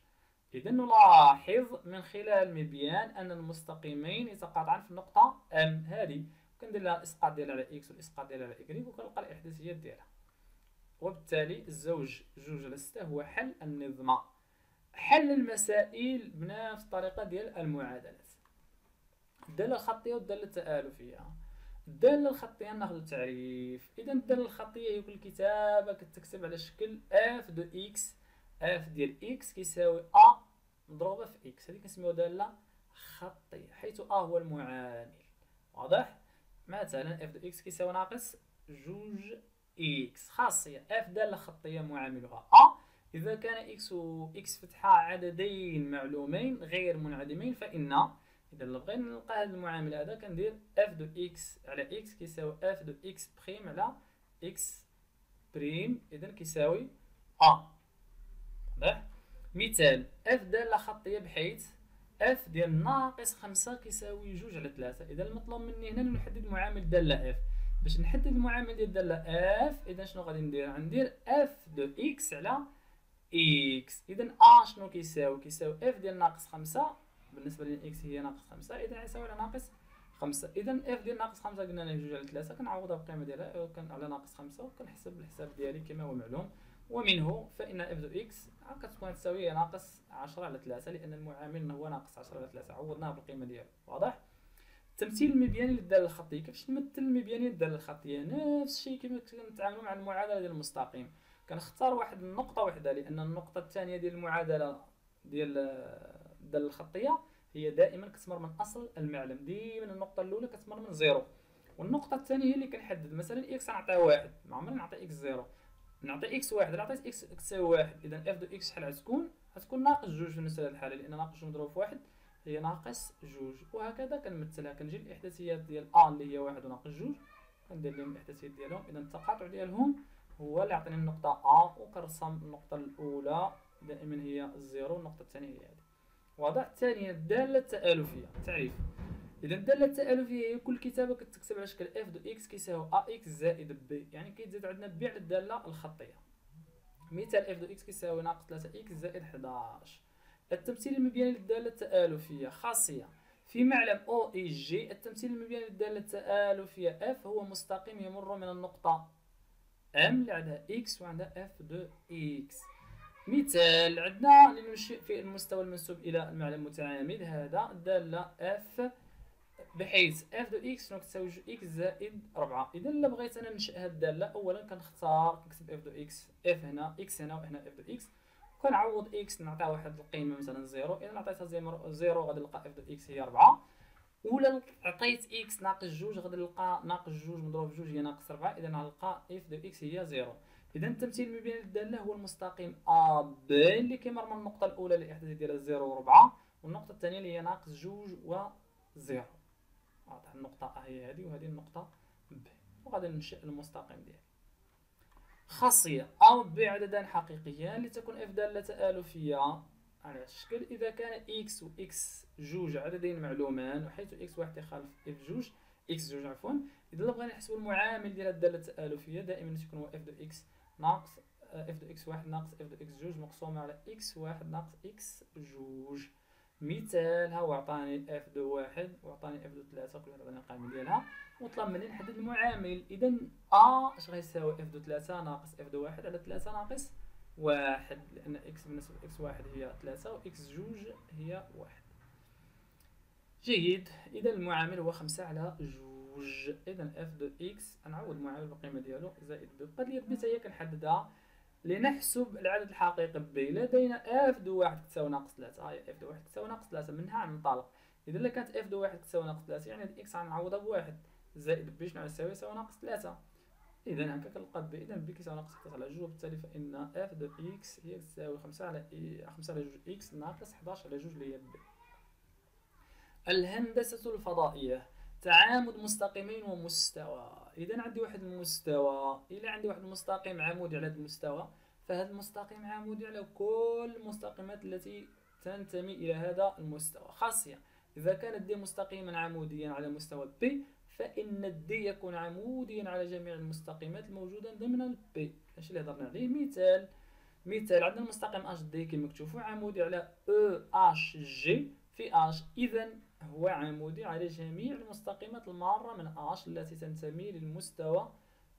إذا نلاحظ من خلال مبيان أن المستقيمين يتقاطعان في النقطة أم هذه، كندير لها الإسقاط ديالها على إكس والإسقاط ديالها على إكريك وكنلقى الإحداثيات ديالها، وبالتالي الزوج جوج على ستة هو حل النظمة. حل المسائل بنفس الطريقة ديال المعادلات، الدالة الخطية والدالة التآلفية. الدالة الخطية ناخذ التعريف، إذا الدالة الخطية هي كل كتابة كتكتب على شكل اف دو إكس، اف ديال اكس كيساوي ا مضروبه في اكس، هذه كنسميوها داله خطيه حيث ا هو المعامل. واضح؟ مثلا اف دو اكس كيساوي ناقص جوج اكس، خاصيه اف داله خطيه معاملها ا. اذا كان اكس و اكس فتحه عددين معلومين غير منعدمين فان، اذا بغينا نلقى هذا المعامل هذا كندير اف دو اكس على اكس كيساوي اف دو اكس بريم على اكس بريم، اذا كيساوي ا. مثال اف داله خطيه بحيث اف ديال ناقص خمسة كيساوي جوج على ثلاثة. اذا المطلوب مني هنا نحدد معامل داله اف، باش نحدد المعامل اللي دالها اف، اذا شنو غادي ندير؟ غندير اف دو اكس على اكس. اذا ا شنو كيساوي؟ كيساوي اف ديال ناقص خمسة بالنسبه للاكس هي ناقص خمسة، اذا يساوي على ناقص خمسة. اذا اف ديال ناقص خمسة قلنا لها جوج على ثلاثة، كنعوضها بالقيمه ديالها على ناقص خمسة وكنحسب الحساب ديالي كما هو معلوم، ومنه فان اف دو اكس كتكون تساوي ناقص عشرة على ثلاثة، لان المعامل هو ناقص عشرة على ثلاثة، عوضناها بالقيمه ديالها. واضح؟ التمثيل المبياني للداله الخطيه، كيفاش نمثل المبياني للداله الخطيه؟ نفس الشيء كما كنتعاملوا مع المعادله ديال المستقيم، كنختار واحد النقطه وحده، لان النقطه الثانيه ديال المعادله ديال الداله الخطيه هي دائما كتمر من اصل المعلم، دائما النقطه الاولى كتمر من زيرو، والنقطه الثانيه هي اللي كنحدد. مثلا اكس غنعطيها واحد، ما عمرنا نعطي اكس زيرو، نعطي اكس واحد، الا عطيت اكس تساوي واحد، اذا اف دو اكس شحال غتكون؟ غتكون ناقص جوج في نفس هذه الحاله، لان ناقص جوج مضروب في واحد هي ناقص جوج. وهكذا كنمثلها، كنجي الاحداثيات ديال ا اللي هي واحد وناقص جوج كندير لهم الاحداثيات ديالهم، اذا التقاطع ديالهم هو اللي عطيني النقطه ا، وكنرسم النقطه الاولى دائما هي زيرو، النقطه الثانيه هي هذه. واضح؟ الثانيه الداله التالفيه، تعريف. اذا الداله التالفيه هي كل كتابه كتكتب على شكل اف دو اكس كيساوي ا اكس زائد بي، يعني كيزاد عندنا بي على الداله الخطيه. مثال اف دو اكس كيساوي ناقص ثلاثة اكس زائد حداش. التمثيل المبياني للداله التالفيه، خاصيه في معلم او اي جي. التمثيل المبياني للداله التالفيه اف هو مستقيم يمر من النقطه ام اللي عندها اكس وعندها اف دو اكس. مثال عندنا لننشئ في المستوى المنسوب الى المعلم المتعامد هذا الداله اف، بحيث اف دو اكس شنو كتساوي جوج اكس زائد أربعة. اذا الا بغيت انا ننشئ هذه الداله، اولا كنختار كنكتب اف دو اكس، اف هنا اكس هنا وهنا اف دو اكس، كنعوض اكس نعطيها واحد القيمه مثلا زيرو، اذا عطيتها زيرو غادي نلقى اف دو اكس هي أربعة، ولا عطيت اكس ناقص جوج غادي نلقى ناقص جوج مضروب بجوج هي ناقص أربعة، اذا غنلقى اف دو اكس هي زيرو. اذا التمثيل المبياني للداله هو المستقيم ا بي اللي كيمر من النقطه الاولى اللي الاحداث ديالها زيرو و4، والنقطه الثانيه اللي هي ناقص جوج وزيرو. واضح؟ النقطه ا هي هذه وهذه النقطه ب، وغادي ننشئ المستقيم ديالها. خاصيه ا و ب عددان حقيقيان لتكون اف داله تالفيه على الشكل اذا كان اكس و اكس جوج عددين معلومان، وحيث اكس واحد يخالف اف جوج اكس جوج عفوا. اذا بغينا نحسبوا المعامل ديال الداله التالفيه دائما تكون هو اف دو اكس ناقص اف دو اكس واحد ناقص اف دو اكس جوج مقسومه على اكس واحد ناقص اكس جوج. مثال ها هو عطاني اف دو واحد وعطاني اف دو ثلاثة، كل واحد عطاني القيمه ديالها، وطلب مني نحدد المعامل. اذا ا اش غيساوي اف دو ثلاثة ناقص اف دو واحد على ثلاثة ناقص واحد، لان اكس بالنسبه لاكس واحد هي ثلاثة واكس جوج هي واحد. جيد. اذا المعامل هو خمسة على جوج. اذا اف دو اكس نعوض المعامل بالقيمه ديالو زائد ب، بقات لي ب حتى هي كنحددها لنحسب العدد الحقيقي ب. لدينا اف دو واحد تساوي ناقص ثلاثة، هي اف دو واحد تساوي ناقص ثلاثة، منها غننطلق. اذا الا كانت اف دو واحد تساوي ناقص ثلاثة يعني الاكس غنعوضها بواحد زائد ب شنو غتساوي؟ تساوي ناقص ثلاثة. اذا هكا كنلقى ب، اذا ب كيساوي ناقص ثلاثة على جوج، وبالتالي فان اف دو اكس هي تساوي خمسة على خمسة على جوج اكس ناقص حداش على جوج اللي هي ب. الهندسة الفضائية، تعامد مستقيمين ومستوى. إذا عندي واحد المستوى، إلا عندي واحد المستقيم عمودي على هذا المستوى، فهذا المستقيم عمودي على كل المستقيمات التي تنتمي إلى هذا المستوى. خاصية إذا كانت دي مستقيما عموديا على مستوى بي، فإن الدي يكون عموديا على جميع المستقيمات الموجودة ضمن البي، هادشي اللي هضرنا عليه. مثال مثال عندنا المستقيم اش دي كما كتشوفوا عمودي على او اش جي في اش، إذا هو عمودي على جميع المستقيمات المارة من اش التي تنتمي للمستوى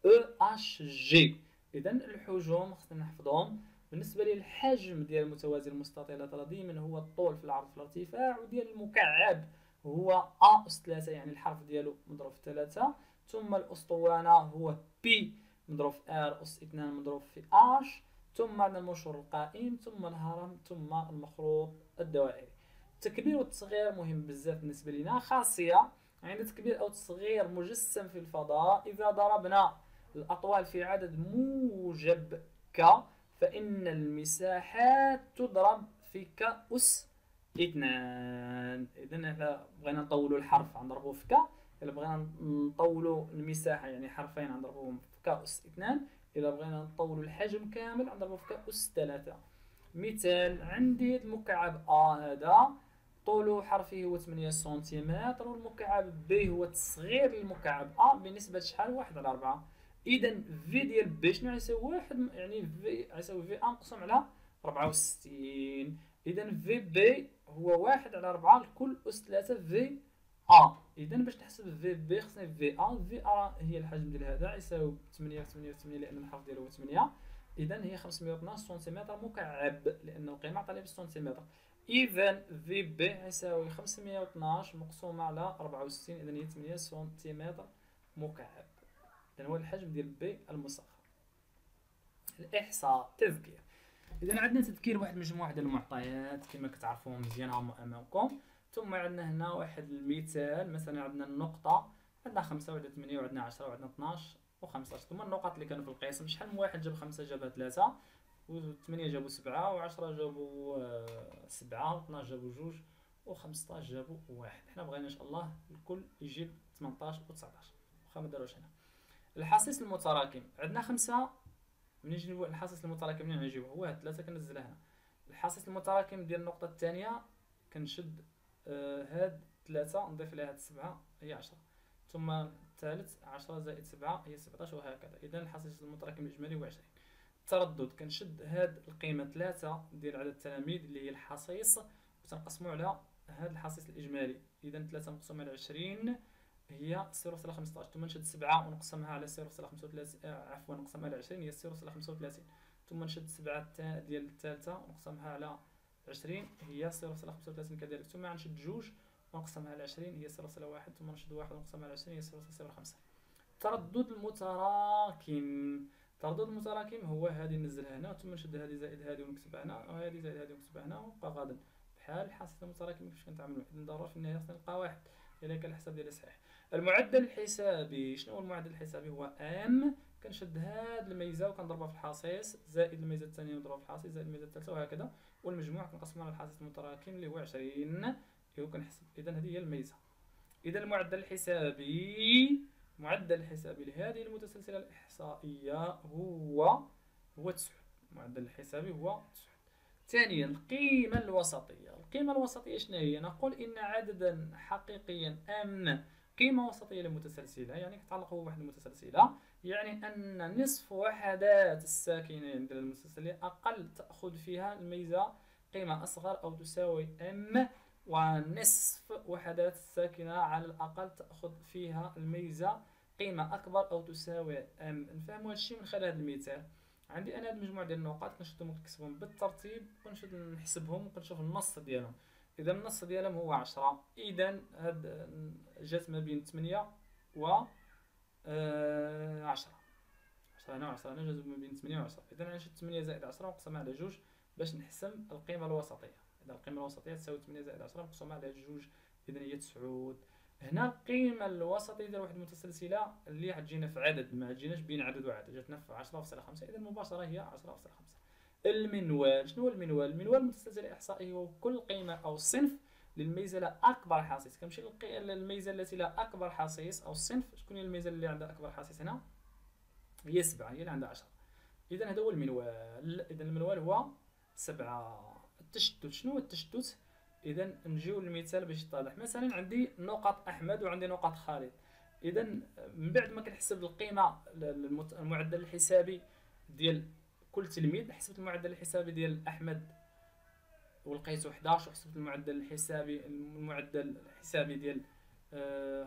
او اش جي. اذا الحجوم خصنا نحفظهم. بالنسبه للحجم ديال المتوازي المستطيلات راه ديما هو الطول في العرض في الارتفاع، وديال المكعب هو ا اس ثلاثة، يعني الحرف ديالو مضروب في ثلاثة، ثم الاسطوانه هو بي مضروب في ار اس اثنين مضروب في اش، ثم المنشور القائم، ثم الهرم، ثم المخروط الدوائري. التكبير والتصغير مهم بزاف بالنسبه لنا. خاصيه عند تكبير او تصغير مجسم في الفضاء، اذا ضربنا الاطوال في عدد موجب ك، فان المساحات تضرب في ك اس اثنان. اذا الا بغينا نطولوا الحرف غنضربوه في ك، الا بغينا نطولوا المساحه يعني حرفين غنضربوهم في ك اس اثنان، الا بغينا نطولوا الحجم كامل غنضربوه في ك اس ثلاثة. مثال عندي المكعب ا هذا طول حرفه هو ثمانية سنتيمتر، والمكعب ب هو تصغير المكعب ا بنسبه شحال؟ واحد على أربعة. اذا في ديال ب شنو غيساوي؟ واحد، يعني في غيساوي في ا مقسوم على أربعة وستين. اذا في ب هو واحد على أربعة لكل اس ثلاثة في ا. اذا باش نحسب في ب خصني في ا، في ا هي الحجم ديال هذا غيساوي ثمانية في ثمانية في ثمانية لان الحرف ديالو هو ثمانية. اذا هي خمسمية واثناش سنتيمتر مكعب لانه القيمه عطاها بالسنتيمتر. اذا في ب يساوي خمسمية واثناش مقسومه على أربعة وستين، اذا هي ثمانية سنتيمتر مكعب. اذا هو الحجم ديال ب المسخر. الاحصاء، تذكير. اذا عندنا تذكير واحد مجموعه ديال المعطيات كما كتعرفوا مزيان هما امامكم، ثم عندنا هنا واحد المثال. مثلا عندنا النقطه، عندنا خمسة وعندنا ثمانية وعندنا عشرة وعندنا اثناش وخمسة. ثم النقط اللي كانوا في القسم، شحال من واحد جاب خمسة جابها ثلاثة، وثمانية جابوا سبعة، وعشرة جابوا سبعة، واثناش جابوا جوج، وخمسطاش جابوا واحد. حنا بغينا ان شاء الله الكل يجيب ثمنطاش وتسعطاش، واخا ما داروش هنا. الحصيص المتراكم عندنا خمسة. منين نجيبو الحصيص المتراكم؟ منين نجيبو هو هاد ثلاثة كنزلها هنا. الحصيص المتراكم ديال النقطة الثانية كنشد هاد ثلاثة نضيف عليها هاد سبعة هي عشرة، ثم الثالث عشرة زائد سبعة هي سبعطاش وهكذا. اذا الحصيص المتراكم الاجمالي هو عشرين. التردد كنشد هاد القيمه ثلاثة ديال عدد التلاميذ اللي هي الحصيص وتنقسمو على هاد الحصيص الاجمالي. اذا ثلاثة مقسومه على عشرين هي صفر فاصلة خمسطاش، ثم نشد سبعة ونقسمها على صفر فاصلة خمسة وثلاثين، عفوا نقسمها على عشرين هي صفر فاصلة خمسة وثلاثين، ثم نشد سبعة ديال الثالثه ونقسمها على عشرين هي صفر فاصلة خمسة وثلاثين كذلك، ثم نشد جوج ونقسمها على عشرين هي صفر فاصلة واحد، ثم نشد واحد ونقسمها على عشرين هي صفر فاصلة صفر خمسة. التردد المتراكم، التردد المتراكم هو هذه ننزلها هنا، ثم نشد هذه زائد هذه ونكتبها هنا، وهذه زائد هذه ونكتبها هنا، ونبقى غادا بحال الحصيص المتراكم كيفاش كنتعاملوا. اذا ضروري في النهايه خصنا نلقى واحد الا كان الحساب ديالي صحيح. المعدل الحسابي، شنو هو المعدل الحسابي؟ هو ام، كنشد هاد الميزه وكنضربها في الحصيص زائد الميزه الثانيه ونضربها في الحصيص زائد الميزه الثالثه وهكذا، والمجموع كنقسمها على الحصيص المتراكم اللي هو عشرين وكنحسب. اذا هذه هي الميزه. اذا المعدل الحسابي، المعدل الحسابي لهذه المتسلسله الاحصائيه هو هو تسعود. المعدل الحسابي هو تسعود. ثانيا القيمه الوسطيه، القيمه الوسطيه شنو هي؟ نقول ان عددا حقيقيا ام قيمه وسطيه لمتسلسله، يعني كتعلق بواحد المتسلسله، يعني ان نصف وحدات الساكنه عند المتسلسله اقل تاخذ فيها الميزه قيمه اصغر او تساوي ام، ونصف وحدات الساكنة على الأقل تأخذ فيها الميزة قيمة أكبر أو تساوي أم. نفهموا هادشي من خلال هاد المثال. عندي أنا هاد المجموعة ديال النقاط كنشدهم ونكتبهم بالترتيب ونشد نحسبهم وكنشوف النص ديالهم. إذا النص ديالهم هو عشرة، إذا هاد جات ما بين ثمانية و عشرة، عشرة هنا و عشرة هنا جات ما بين ثمانية و عشرة. إذا غنشد ثمانية زائد عشرة ونقسمها على جوج باش نحسم القيمة الوسطية. إذا القيمة الوسطية تساوي ثمانية زائد عشرة مقسومة على جوج، إذا هي تسعود. هنا القيمة الوسطية ديال واحد المتسلسلة اللي غتجينا في عدد، ما تجيناش بين عدد وعدد، جاتنا في عشرة فاصلة خمسة، إذا مباشرة هي عشرة فاصلة خمسة. المنوال، شنو هو المنوال؟ المنوال المتسلسل الإحصائي هو كل قيمة أو صنف للميزة لا أكبر حصيص. كنمشي للميزة التي لا أكبر حصيص أو الصنف. شكون هي الميزة اللي عندها أكبر حصيص هنا؟ هي سبعة، هي اللي عندها عشرة. إذا هذا هو المنوال. إذا المنوال هو سبعة. التشتت، شنو هو التشتت؟ اذا نجيو للمثال باش يتضح. مثلا عندي نقط احمد وعندي نقط خالد. اذا من بعد ما كنحسب القيمه المعدل الحسابي ديال كل تلميذ، حسبت المعدل الحسابي ديال احمد ولقيته حداش، وحسبت المعدل الحسابي المعدل الحسابي ديال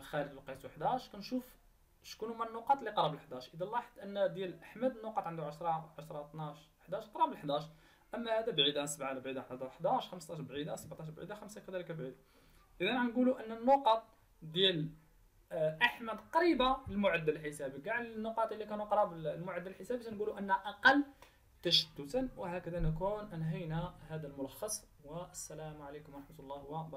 خالد لقيته حداش. كنشوف شكون هما النقط اللي قراب ل حداش. اذا لاحظت ان ديال احمد النقط عنده عشرة عشرة اثناش حداش قراب ل حداش، اما هذا بعيد عن سبعة، بعيد عن حداش، خمسطاش بعيده، سبعطاش بعيده، خمسة كذلك بعيد. اذا غنقولوا ان النقط ديال احمد قريبه للمعدل الحسابي، كاع النقاط اللي كانوا قراب للمعدل الحسابي تنقولوا ان اقل تشتتا. وهكذا نكون انهينا هذا الملخص، والسلام عليكم ورحمه الله وبركاته.